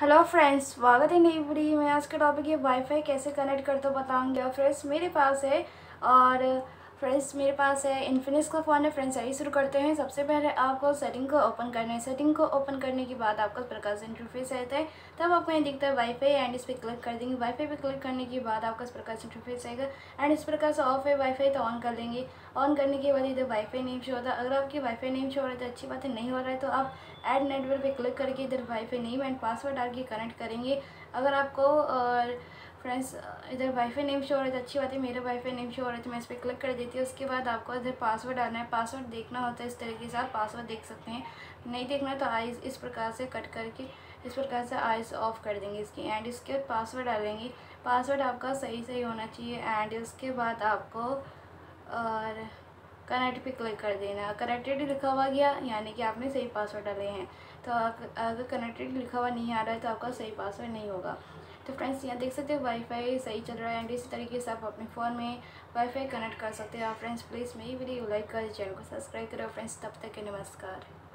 Hello friends, स्वागत है नई वीडियो में। आज का टॉपिक है वाईफाई कैसे कनेक्ट करते हो बताऊँगी। और फ्रेंड्स मेरे पास है इन्फिनिक्स का फ़ोन है। फ्रेंड्स आइए शुरू करते हैं। सबसे पहले आपको सेटिंग को ओपन करना है। सेटिंग को ओपन करने के बाद आपको इस प्रकार से इंटरफेस आता है। तब आपको यहाँ दिखता है वाईफाई एंड इस पर क्लिक कर देंगे। वाईफाई पे क्लिक करने के बाद आपका इस प्रकार से इंटरफेस आएगा एंड इस प्रकार से ऑफ है वाईफाई तो ऑन कर लेंगे। ऑन करने के बाद इधर वाईफाई नेम शो होता है। अगर आपकी वाईफाई नेम शो हो रहा है तो अच्छी बात है, नहीं हो रहा है तो आप ऐड नेटवर्क पर क्लिक करके इधर वाईफाई नेम एंड पासवर्ड डाल के कनेक्ट करेंगे। अगर आपको फ्रेंड्स इधर वाईफाई नेम शो हो रहा है तो अच्छी बात है, मेरा वाईफाई नेम शो हो रहा है तो मैं इस पर क्लिक कर देती हूँ। उसके बाद आपको इधर पासवर्ड डालना है। पासवर्ड देखना होता है, इस तरीके से आप पासवर्ड देख सकते हैं। नहीं देखना तो आइज़ इस प्रकार से कट करके इस प्रकार से आइज़ ऑफ कर देंगे इसकी एंड इसके बाद पासवर्ड डालेंगे। पासवर्ड आपका सही होना चाहिए एंड उसके बाद आपको और कनेक्ट पे क्लिक कर देना। कनेक्टेड लिखा हुआ गया यानी कि आपने सही पासवर्ड डाले हैं। तो अगर कनेक्टेड लिखा हुआ नहीं आ रहा है तो आपका सही पासवर्ड नहीं होगा। तो फ्रेंड्स यहाँ देख सकते हो वाईफाई सही चल रहा है एंड इसी तरीके से आप अपने फ़ोन में वाईफाई कनेक्ट कर सकते हो। फ्रेंड्स प्लीज़ मेरी वीडियो लाइक करें, चैनल को सब्सक्राइब करें। फ्रेंड्स तब तक के नमस्कार।